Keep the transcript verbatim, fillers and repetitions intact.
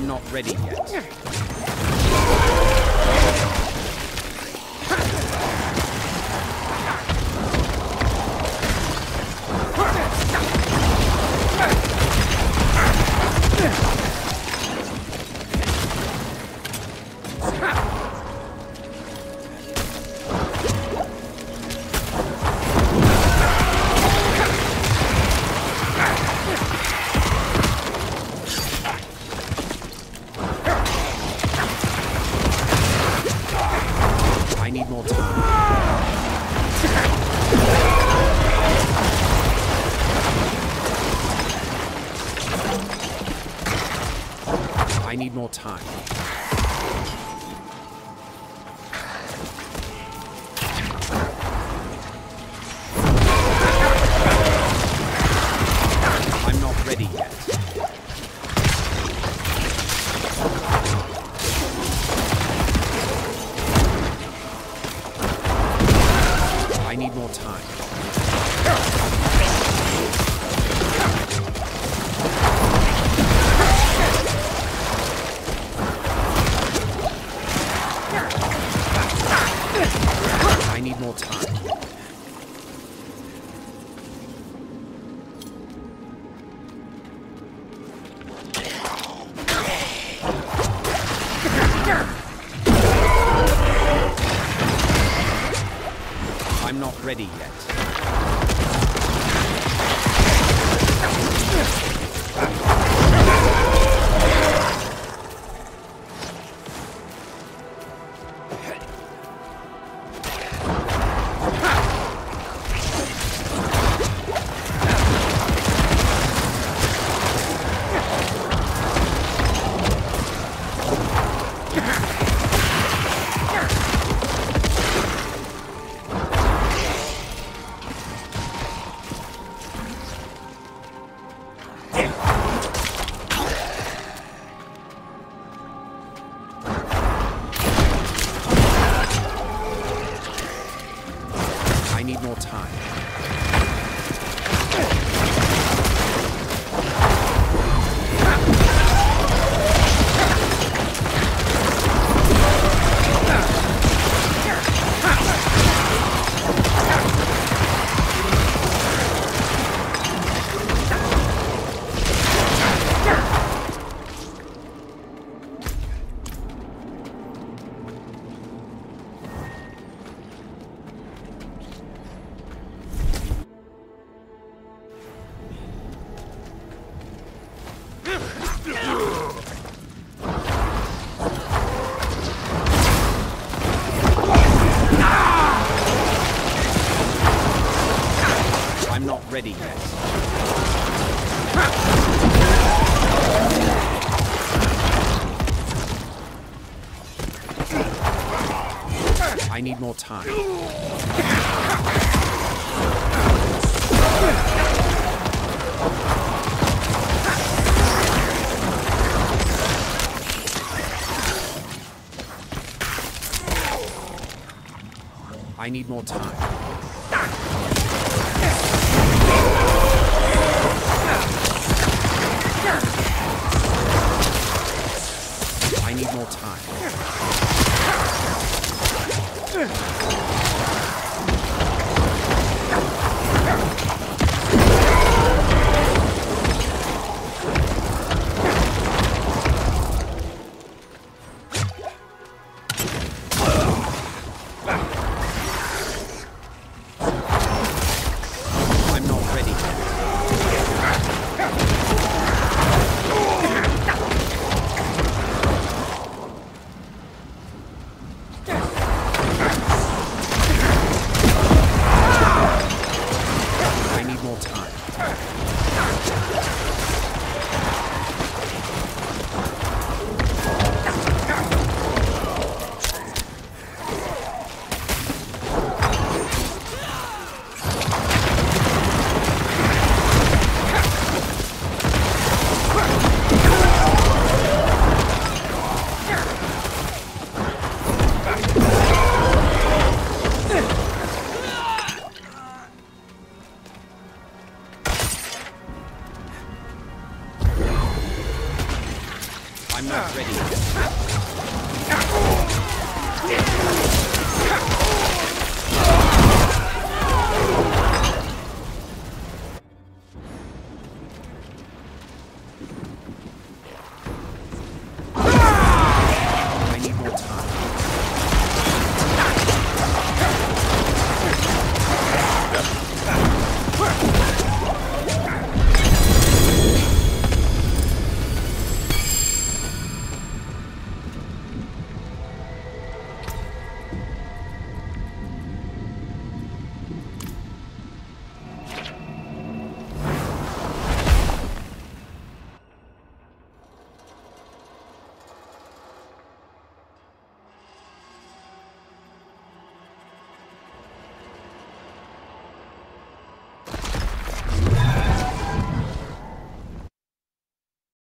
I'm not ready yet. I need more time. I'm not ready yet. I need more time. I need more time. I'm not ready yet. Need more time. I'm not ready yet. I need more time. I need more time. I need more time. I'm not ready yet. I'm not ready.